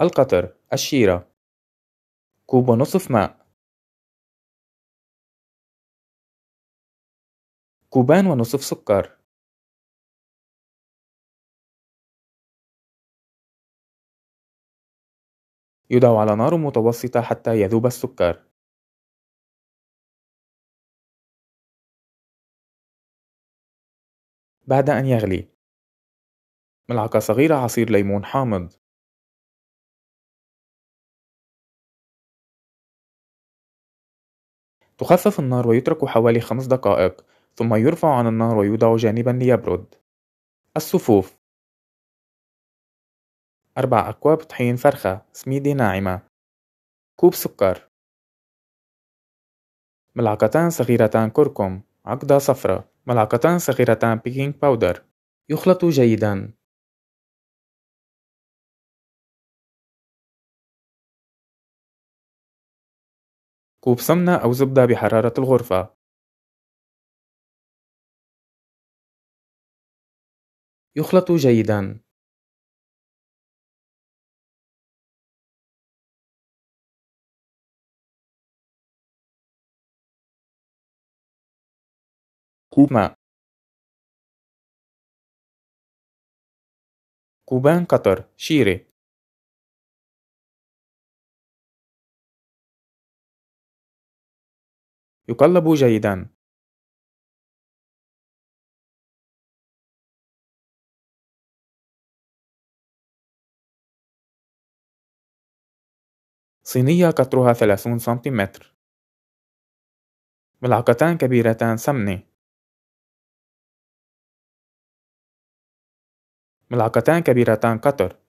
القطر، الشيرة، كوب ونصف ماء، كوبان ونصف سكر، يُدعى على نار متوسطة حتى يذوب السكر. بعد أن يغلي، ملعقة صغيرة عصير ليمون حامض، تخفف النار ويترك حوالي 5 دقائق، ثم يرفع عن النار ويوضع جانبا ليبرد. الصفوف: 4 أكواب طحين فرخة سميدة ناعمة، كوب سكر، ملعقتان صغيرتان كركم، عقدة صفراء، ملعقتان صغيرتان بيكنج بودر. يخلط جيدا. كوب سمنة أو زبدة بحرارة الغرفة. يخلط جيدا. كوب ماء، كوبان قطر، شيرة، يقلب جيدا. صينية قطرها 30 سنتيمتر، ملعقتان كبيرتان سمنة، ملعقتان كبيرتان قطر.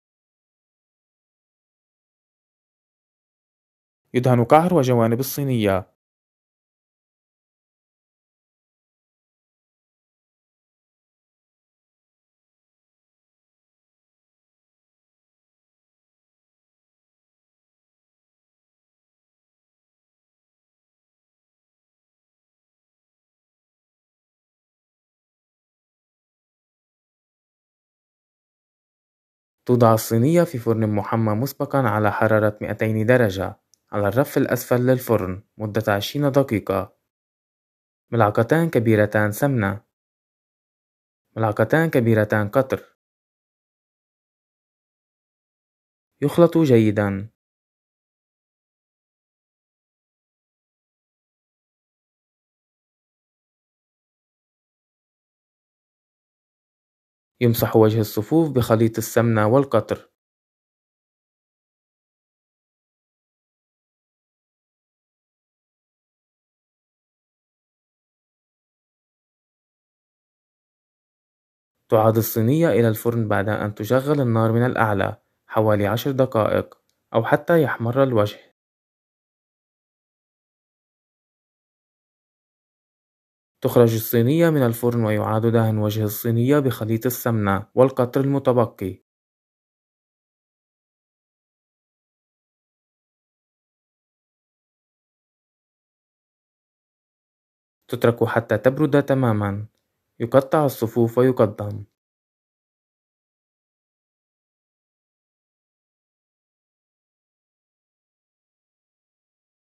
يدهن قعر وجوانب الصينية. توضع الصينية في فرن محمى مسبقا على حرارة 200 درجة على الرف الأسفل للفرن مدة 20 دقيقة. ملعقتان كبيرتان سمنة، ملعقتان كبيرتان قطر، يخلط جيدا. يمسح وجه الصفوف بخليط السمنة والقطر. تعاد الصينية إلى الفرن بعد أن تشغل النار من الأعلى حوالي 10 دقائق أو حتى يحمر الوجه. تخرج الصينية من الفرن ويعاد دهن وجه الصينية بخليط السمنة والقطر المتبقي. تترك حتى تبرد تماما. يقطع الصفوف ويقدم.